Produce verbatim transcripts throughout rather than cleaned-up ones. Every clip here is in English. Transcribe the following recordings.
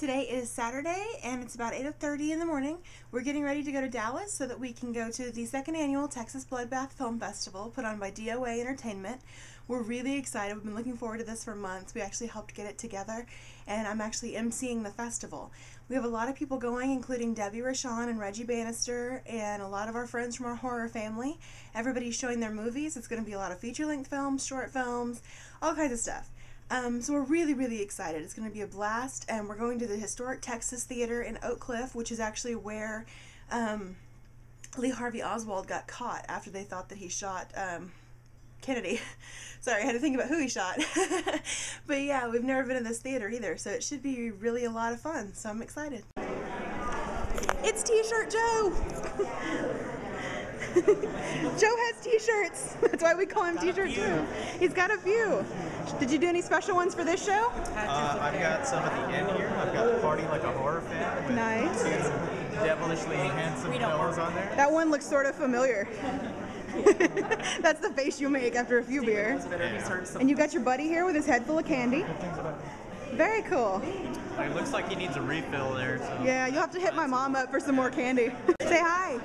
Today is Saturday, and it's about eight thirty in the morning. We're getting ready to go to Dallas so that we can go to the second annual Texas Bloodbath Film Festival put on by D O A Entertainment. We're really excited. We've been looking forward to this for months. We actually helped get it together, and I'm actually emceeing the festival. We have a lot of people going, including Debbie Rashawn and Reggie Bannister, and a lot of our friends from our horror family. Everybody's showing their movies. It's going to be a lot of feature-length films, short films, all kinds of stuff. Um, so we're really, really excited. It's going to be a blast, and we're going to the Historic Texas Theater in Oak Cliff, which is actually where um, Lee Harvey Oswald got caught after they thought that he shot... Um, Kennedy. Sorry, I had to think about who he shot. But yeah, we've never been in this theater either, so it should be really a lot of fun, so I'm excited. It's T-shirt Joe! Joe has T-shirts. That's why we call him T-shirt Joe. He's got a few. Did you do any special ones for this show? Uh, I've got some at the end here. I've got the Party Like a Horror Fan. With nice. Devilishly handsome fellows on there. That one looks sort of familiar. That's the face you make after a few beers. And you got your buddy here with his head full of candy. Very cool. It looks like he needs a refill there. So. Yeah, you'll have to hit my mom up for some more candy. Say hi.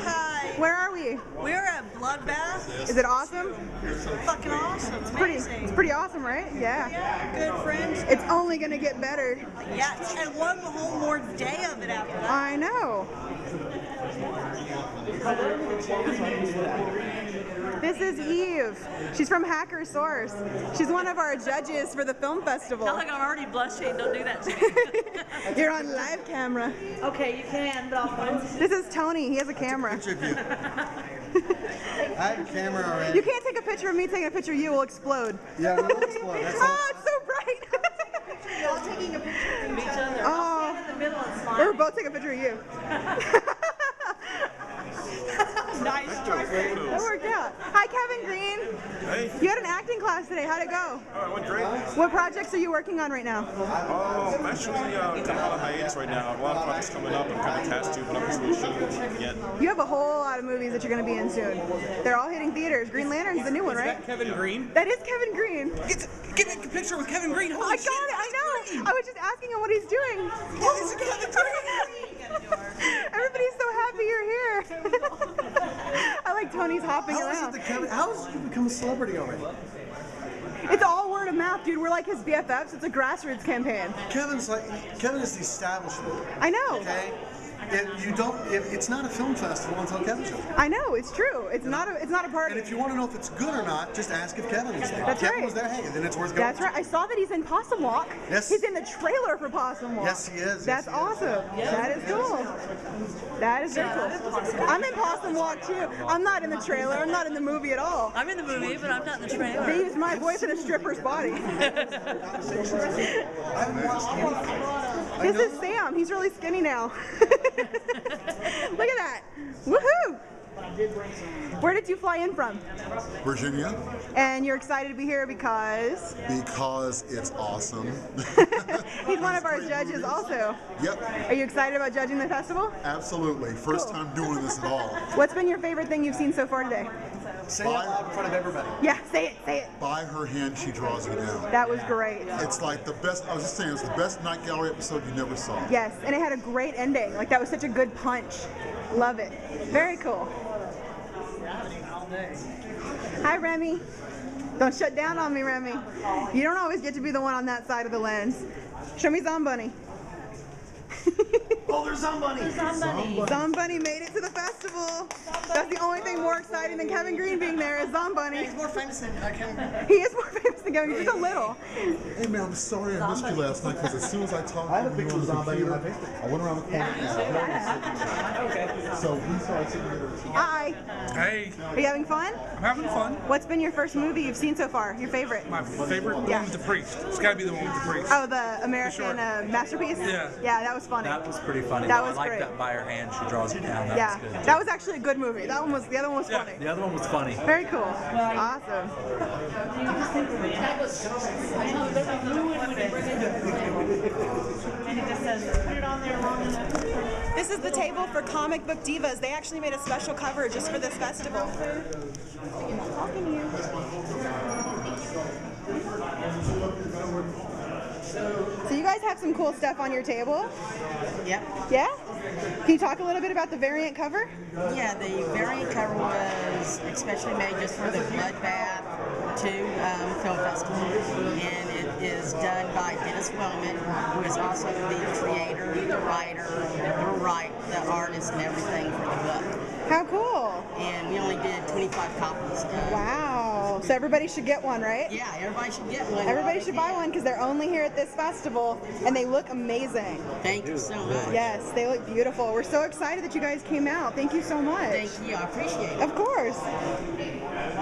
Hi. Where are we? We're at Bloodbath. Is it awesome? It's fucking awesome. It's pretty, it's pretty awesome, right? Yeah. Yeah. Good friends. It's only going to get better. Yes, and one whole more day of it after that. I know. This is Eve. She's from Hacker Source. She's one of our judges for the film festival. I feel like I'm already blushing. Don't do that to me. You're on live camera. Okay, you can, but I'll find you. This is Tony. He has a camera. I took a picture of you. I have a camera already. You can't take a picture of me taking a picture of you. We'll explode. Yeah, we'll explode. That's oh, it's so bright. Y'all taking a picture of each other. Oh. I'll stand in the middle and smile. We're both taking a picture of you. Nice. That worked out. Hi, Kevin Green. Hey. You had an acting class today. How'd it go? Oh, it went great. What projects are you working on right now? Oh, I'm actually uh, taking a lot of hiatus right now. A lot of projects coming up. I'm kind of attached to, but I'm just really sure yet. You have a whole lot of movies that you're going to be in soon. They're all hitting theaters. Green Lantern's the new one, right? Is that Kevin Green? That is Kevin Green. Get, get a picture with Kevin Green. Holy I got shit, it. I know. Green. I was just asking him what he's doing. Oh, it's Kevin Green. Everybody's so happy you're here. I like Tony's hopping how around. Is it the, how has you become a celebrity already? It's all word of mouth, dude. We're like his B F Fs. It's a grassroots campaign. Kevin's like Kevin is the establishment. I know. Okay. If you don't. If it's not a film festival until Kevin shows up. I know. It's true. It's yeah. not. A, it's not a party. And if you want to know if it's good or not, just ask if Kevin is there. That's Kevin right. was there. Hey, then it's worth going. That's right. I saw that he's in Possum Walk. Yes. He's in the trailer for Possum Walk. Yes, he is. That's yes, he awesome. Is. Yeah. That is cool. That is very cool. I'm in Possum Walk too. I'm not in the trailer. I'm not in the movie at all. I'm in the movie, but I'm not in the trailer. They used my voice in a stripper's body. This is Sam. He's really skinny now. Look at that! Woohoo! Where did you fly in from? Virginia. And you're excited to be here because? Because it's awesome. He's one of our judges also. Yep. Are you excited about judging the festival? Absolutely. First cool. time doing this at all. What's been your favorite thing you've seen so far today? Say it out loud in front of everybody. Yeah, say it, say it. By Her Hand She Draws You Down. That was great. It's like the best, I was just saying, it's the best Night Gallery episode you never saw. Yes, and it had a great ending. Like that was such a good punch. Love it. Very cool. Hi, Remy. Don't shut down on me, Remy. You don't always get to be the one on that side of the lens. Show me Zombunny. Oh, there's Zombunny. There's Zombunny. Zombunny made it to the festival. Zombunny. That's the only thing more exciting than Kevin Green being there is Zombunny. Yeah, he's more famous than Kevin Green. He is more famous than Kevin Green, just a little. Hey man, I'm sorry I missed you last night because as soon as I talked I had a big Zombunny in my Facebook. I went around the corner. Yeah. So we started sitting here. Hi. Hey. Are you having fun? I'm having fun. What's been your first movie you've seen so far? Your favorite? My favorite? The yeah. one with The Preach. It's got to be the one with The Preach. Oh, the American uh, Masterpiece? Yeah. Yeah, that was funny. That was pretty funny. That was I like that By Her Hand She Draws You Down. That yeah, was good. That was actually a good movie. That one was. The other one was yeah. funny. The other one was funny. Very cool. Awesome. This is the table for Comic Book Divas. They actually made a special cover just for this festival. So you guys have some cool stuff on your table. Yep. Yeah? Can you talk a little bit about the variant cover? Yeah, the variant cover was especially made just for the Bloodbath two um, Film Festival, and it is done by Dennis Bowman, who is also the creator, the writer, the writer, the artist, and everything for the book. How cool! And we only did twenty-five copies. Um, wow! So everybody should get one, right? Yeah, everybody should get one. Everybody should buy one because they're only here at this festival, and they look amazing. Thank you so much. Yes, they look beautiful. We're so excited that you guys came out. Thank you so much. Thank you. I appreciate it. Of course.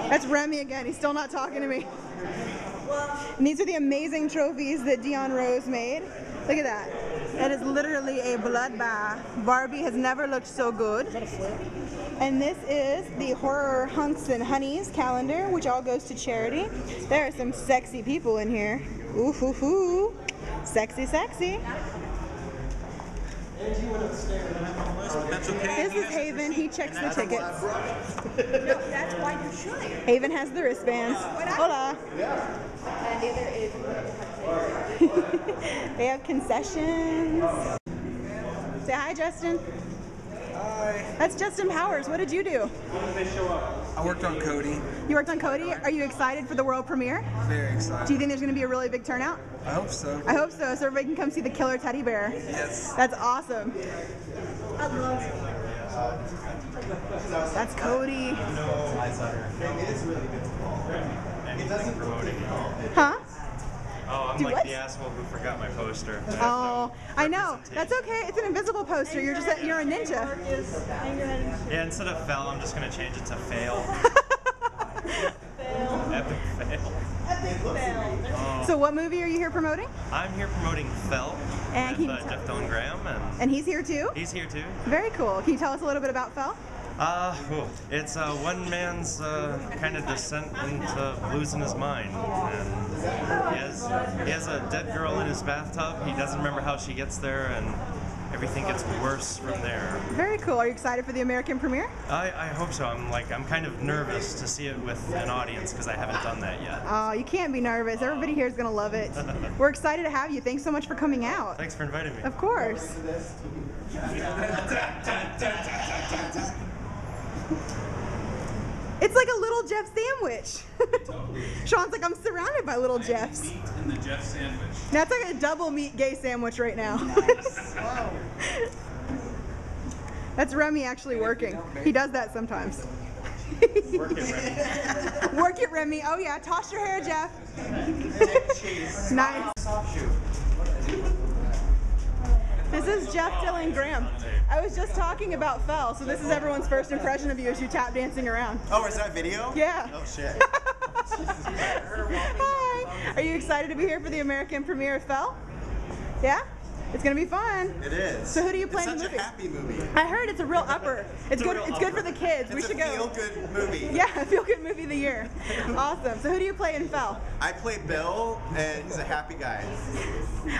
That's Remy again. He's still not talking to me. And these are the amazing trophies that Dion Rose made. Look at that. That is literally a bloodbath. Barbie has never looked so good. And this is the Horror Hunks and Honeys calendar, which all goes to charity. There are some sexy people in here. Ooh, hoo, hoo. Sexy, sexy. This is Haven. He checks the tickets. No, that's why you should. Haven has the wristbands. Hola. And the other is... They have concessions. Say hi, Justin. Hi. That's Justin Powers. What did you do? When did they show up? I worked on Cody. You worked on Cody? Are you excited for the world premiere? Very excited. Do you think there's going to be a really big turnout? I hope so. I hope so, so everybody can come see the killer teddy bear. Yes. That's awesome. I love it. That's Cody. No, it is really good to fall. It doesn't promote it at all. Huh? Oh, I'm Dude, like what? the asshole who forgot my poster. Oh, no I know. That's okay. It's an invisible poster. You're just a, you're a ninja. Yeah, instead of fell, I'm just gonna change it to fail. Fail. Epic fail. Epic fail. Oh. So, what movie are you here promoting? I'm here promoting Fell. And with, uh, Jeff Dylan Graham, and, and he's here too. He's here too. Very cool. Can you tell us a little bit about Fell? Uh, oh, it's uh, one man's uh, kind of descent into losing his mind. And he has, he has a dead girl in his bathtub. He doesn't remember how she gets there, and everything gets worse from there. Very cool. Are you excited for the American premiere? I, I hope so. I'm like I'm kind of nervous to see it with an audience because I haven't done that yet. Oh, you can't be nervous. Everybody here is going to love it. We're excited to have you. Thanks so much for coming out. Thanks for inviting me. Of course. It's like a little Jeff sandwich. Totally. Sean's like, I'm surrounded by little I Jeffs. Meat in the Jeff sandwich. That's like a double meat gay sandwich right now. Nice. Wow. That's Remy actually working. He does that sometimes. Work it, Remy. Work it, Remy. Oh yeah, toss your hair, Jeff. Nice. This is Jeff Dylan Graham. I was just talking about Fell, so this is everyone's first impression of you as you tap dancing around. Oh, is that video? Yeah. Oh, shit. Hi. Are you excited to be here for the American premiere of Fell? Yeah? It's going to be fun. It is. So who do you play it's in the movie? It's such a happy movie. I heard it's a real upper. It's, it's good It's upper. good for the kids. It's we should go. It's a feel-good movie. Yeah, a feel-good movie of the year. Awesome. So who do you play in Fell? I play Bill, and he's a happy guy.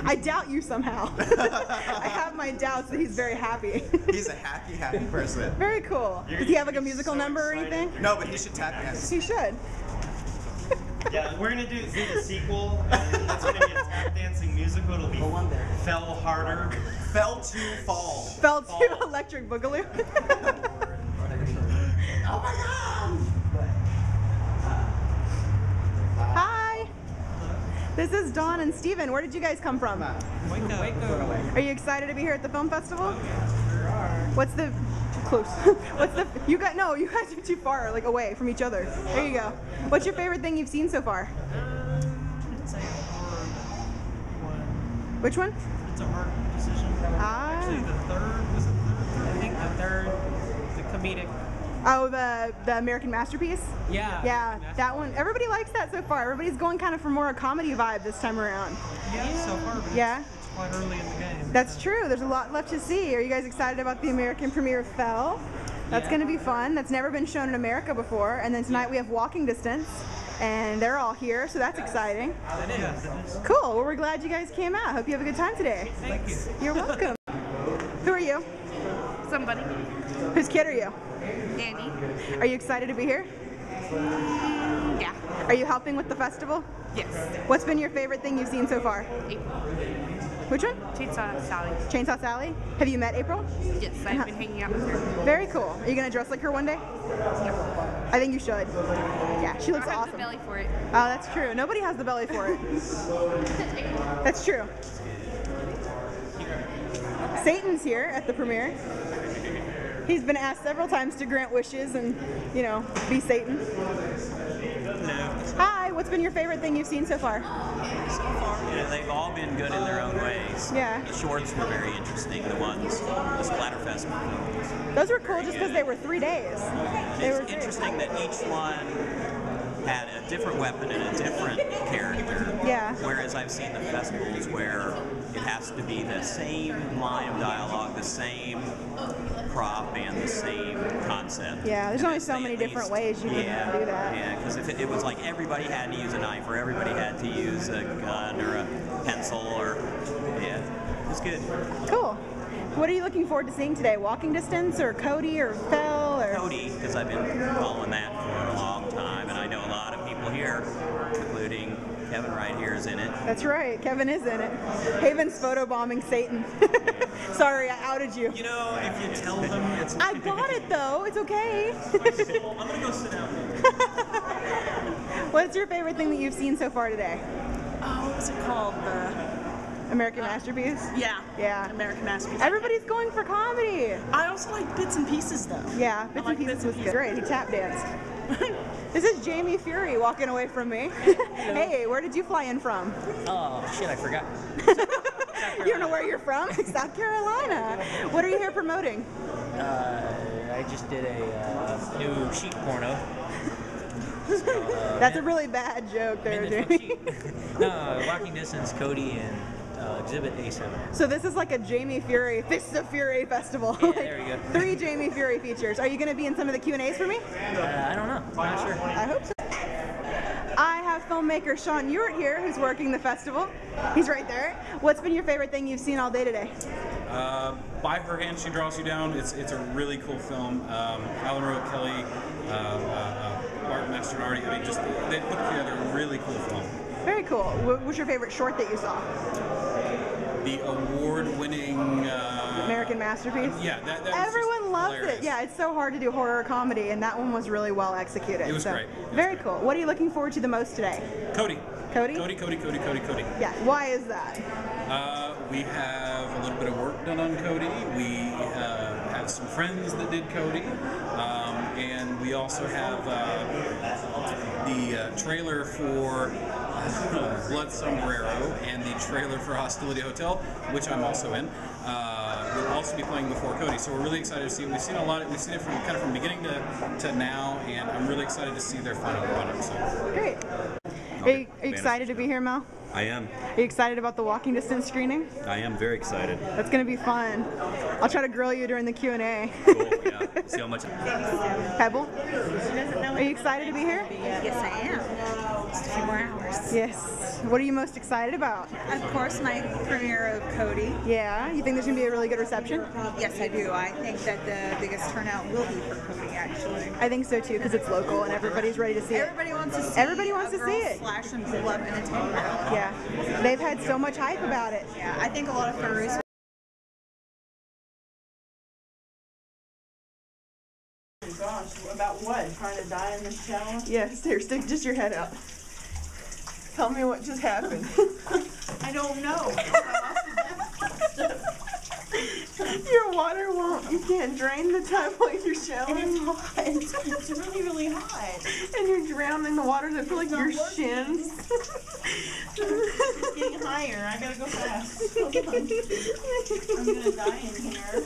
I doubt you somehow. I have my doubts that he's very happy. He's a happy, happy person. Very cool. You're, Does he have like a musical so number excited. or anything? No, but he should tap dance. He should. Yeah, we're gonna do the sequel. And it's gonna be a tap dancing musical. It'll be Fell Harder. Fell to Fall. Fell to fall. Electric Boogaloo. Oh my God! Hi. This is Dawn and Steven. Where did you guys come from? Waco. Waco. Are you excited to be here at the film festival? Yeah, sure are. What's the Close. What's the you got? No, you guys are too far, like away from each other. There you go. What's your favorite thing you've seen so far? Um, it's a hard one. Which one? It's a hard decision. Ah. Actually, the third was the third. I think the third, the comedic. Oh, the the American Masterpiece. Yeah. Yeah, that one. Everybody likes that so far. Everybody's going kind of for more a comedy vibe this time around. Yeah, yeah. so far. But yeah. It's, it's quite early in the game. That's true. There's a lot left to see. Are you guys excited about the American premiere of Fell? That's yeah. going to be fun. That's never been shown in America before. And then tonight we have Walking Distance, and they're all here, so that's exciting. Cool. Well, we're glad you guys came out. Hope you have a good time today. Thank you. You're welcome. Who are you? Somebody. Whose kid are you? Danny. Are you excited to be here? Yeah. Are you helping with the festival? Yes. What's been your favorite thing you've seen so far? Eight. Which one? Chainsaw Sally. Chainsaw Sally? Have you met April? Yes, I've been hanging out with her. Very cool. Are you going to dress like her one day? Yeah. I think you should. Yeah, she looks awesome. I don't have the belly for it. Oh, that's true. Nobody has the belly for it. That's true. Okay. Satan's here at the premiere. He's been asked several times to grant wishes and, you know, be Satan. No. Hi, what's been your favorite thing you've seen so far? So far, yeah, they've all been good in their own ways. Yeah. The shorts were very interesting, the ones, the Splatterfest movies. Those were cool just because they were three days. They it's were interesting great. that each one had a different weapon and a different character. Yeah. Whereas I've seen the festivals where it has to be the same line of dialogue, the same prop, and the same concept. Yeah, there's and only so many least, different ways you yeah, can do that. Yeah, because if it, it was like everybody had to use a knife or everybody had to use a gun or a pencil or, yeah, it's good. Cool. What are you looking forward to seeing today? Walking Distance or Cody or Fell? Or... Cody, because I've been following that for a long time, and I know a lot of people here, including Kevin right here is in it. That's right, Kevin is in it. Haven's photobombing Satan. Sorry, I outed you. You know, if you tell them it's... I got it, though. It's okay. I'm going to go sit down. What's your favorite thing that you've seen so far today? Oh, what was it called? The... American uh, Masterpiece? Yeah. Yeah. American Masterpiece. Everybody's going for comedy. I also like Bits and Pieces, though. Yeah, Bits like and Pieces was good. Great. He tap danced. This is Jamie Fury walking away from me. Hey, where did you fly in from? Oh, shit, I forgot. You don't know where you're from? South Carolina. What are you here promoting? Uh, I just did a uh, new sheep porno. Called, uh, That's a really bad joke there, Jamie. No, Walking Distance, Cody, and... Uh, exhibit A seven. So this is like a Jamie Fury, this is a Fury festival. Yeah, there you go. Three Jamie Fury features. Are you going to be in some of the Q and A's for me? Uh, I don't know. I'm not sure. I hope so. I have filmmaker Sean Ewart here who's working the festival. He's right there. What's been your favorite thing you've seen all day today? Uh, By Her Hand She Draws You Down. It's it's a really cool film. Um, Alan Rowe, Kelly, uh, uh, Martin Mastronardi. I mean, just they put together a really cool film. Very cool. What was your favorite short that you saw? The award-winning uh, American Masterpiece. Yeah, that, that everyone loves hilarious. it. Yeah, it's so hard to do horror comedy, and that one was really well executed. It was so great. It was very great. cool. What are you looking forward to the most today? Cody. Cody. Cody. Cody. Cody. Cody. Cody. Yeah. Why is that? Uh, we have a little bit of work done on Cody. We uh, have some friends that did Cody, um, and we also have uh, the uh, trailer for. Blood Sombrero and the trailer for Hostility Hotel, which I'm also in, uh, will also be playing before Cody. So we're really excited to see. We've seen a lot. Of, we've seen it from kind of from beginning to, to now, and I'm really excited to see their final product. So. Great. Are you, are you excited to be here, Mel? I am. Are you excited about the Walking Distance screening? I am very excited. That's going to be fun. I'll try to grill you during the Q and A. Cool, yeah. See how much... Pebble? Are you excited to be here? Yes, I am. Just a few more hours. Yes. What are you most excited about? Of course, my premiere of Cody. Yeah? You think there's going to be a really good reception? Yes, I do. I think that the biggest turnout will be for Cody, actually. I think so, too, because it's local and everybody's ready to see Everybody it. Wants to see Everybody wants to see it. Slash and blood and entertainment. Yeah, they've had so much hype about it. Yeah, I think a lot of furries Oh gosh, about what? Trying to die in the shower? Yes, here, stick just your head out. Tell me what just happened. I don't know. Your water won't, you can't drain the tub while you're showering. And it's hot. It's really, really hot. And you're drowning in the water that feels like your working. shins. It's getting higher. I gotta go fast. Hold on. I'm gonna die in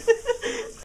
here.